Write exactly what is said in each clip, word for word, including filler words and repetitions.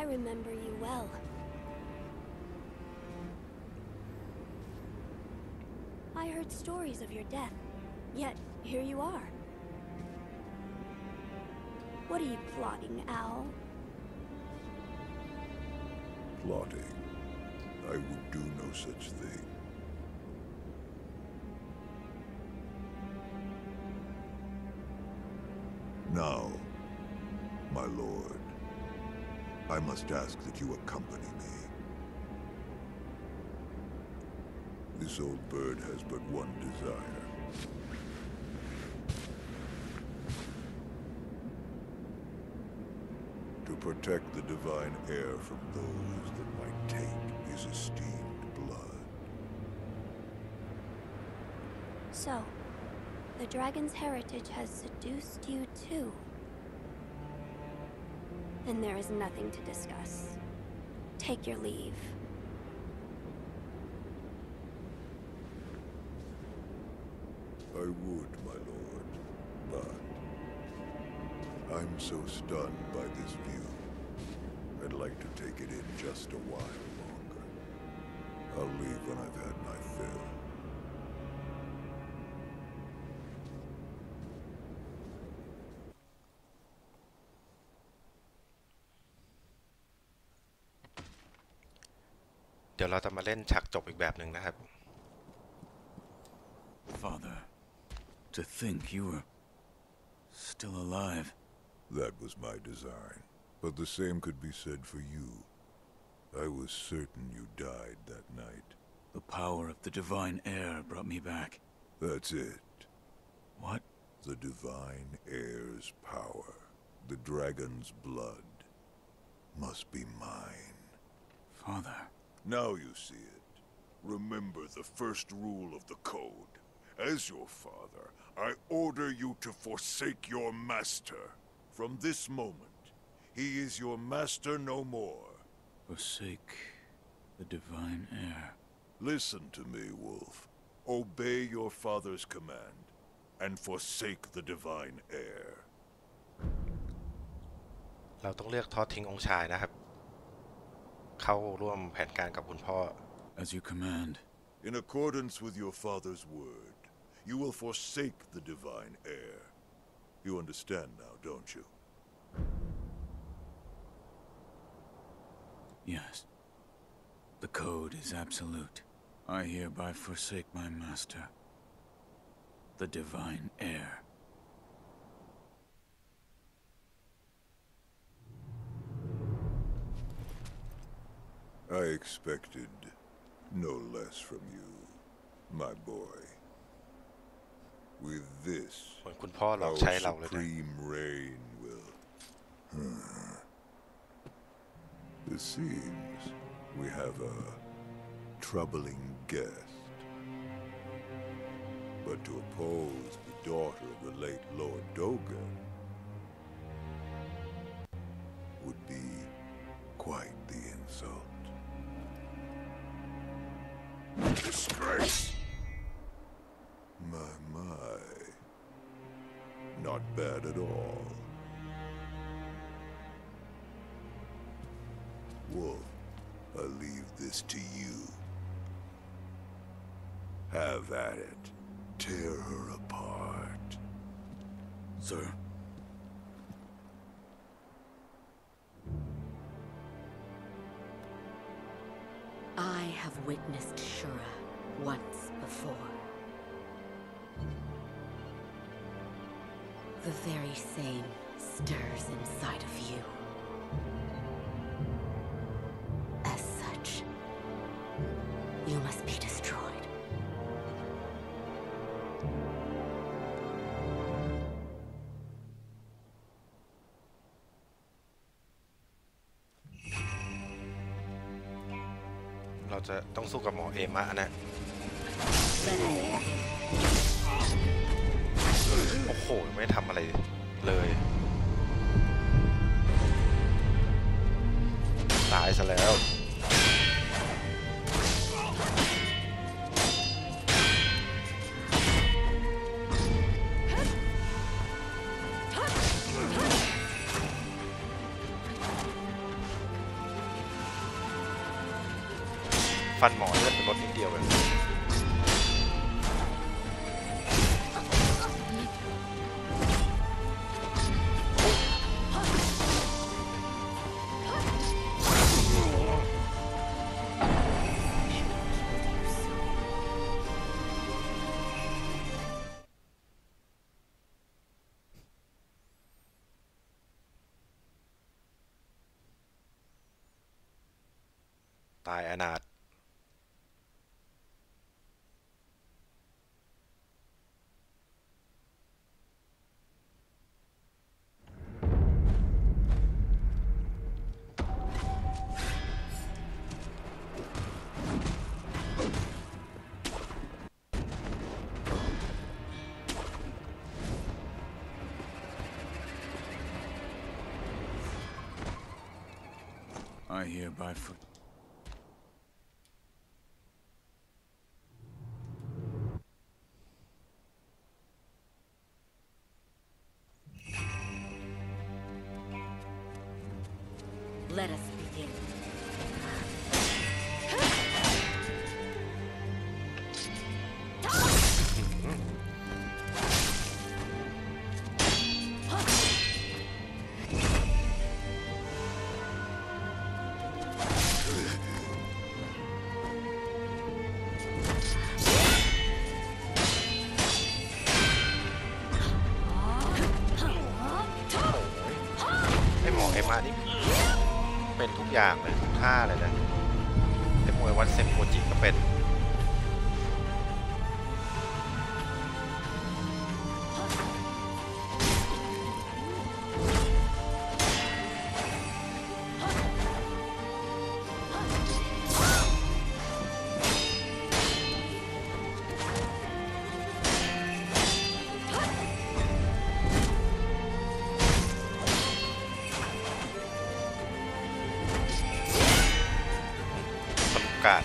I remember you well. I heard stories of your death, yet here you are. What are you plotting, Owl? Plotting? I would do no such thing. Now, my lord, I must ask that you accompany me. This old bird has but one desire. To protect the divine air from those that might take his esteemed blood. So, the dragon's heritage has seduced you too. And there is nothing to discuss. Take your leave. I would, my lord, but I'm so stunned by this view. I'd like to take it in just a while longer. I'll leave when I've had my fill. Father, to think you were still alive. That was my design, but the same could be said for you. I was certain you died that night. The power of the divine air brought me back. That's it. What? The divine air's power, the dragon's blood, must be mine. Father... Now you see it. Remember the first rule of the code. As your father, I order you to forsake your master. From this moment, he is your master no more. Forsake the divine air. Listen to me, Wolf. Obey your father's command, and forsake the divine air. เราต้องเลือกทอดทิ้งองค์ชายนะครับ As you command. In accordance with your father's word, you will forsake the divine heir. You understand now, don't you? Yes. The code is absolute. I hereby forsake my master, the divine heir. I expected no less from you, my boy. With this, our supreme reign will... Huh. It seems we have a troubling guest. But to oppose the daughter of the late Lord Dogen would be quite the insult. Disgrace! My, my. Not bad at all. Wolf, I leave this to you. Have at it. Tear her apart. Sir. I have witnessed Shura once before. The very same stirs inside of you. As such, you must be destroyed. Don't look at more, man. Oh, we made him a lay. Nice, a ฟันหมอเลือดลดนิดเดียวเลยตายอนาถI hereby forgive Let us begin. Hey, mò, em à, đi.เป็นทุกอย่างเลยทุกท่าเลยนะไอ้มวยวัดเซมโคจิก็เป็นการ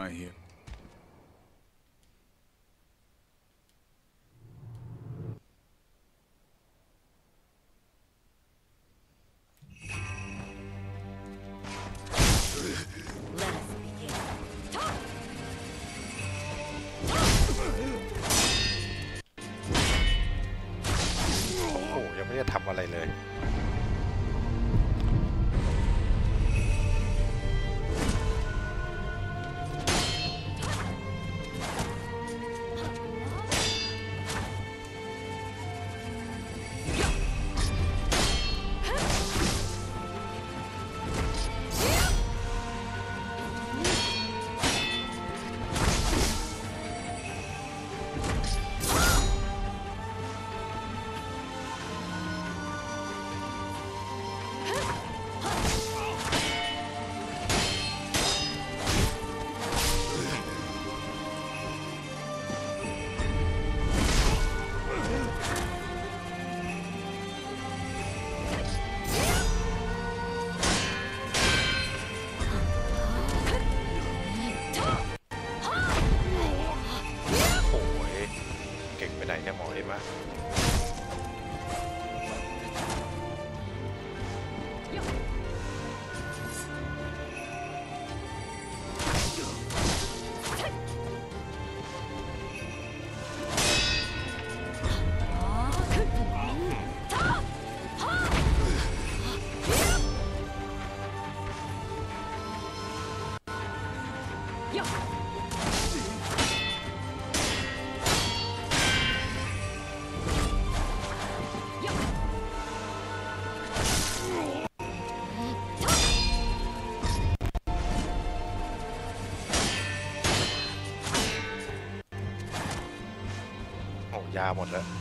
I hear. ยาหมดแล้ว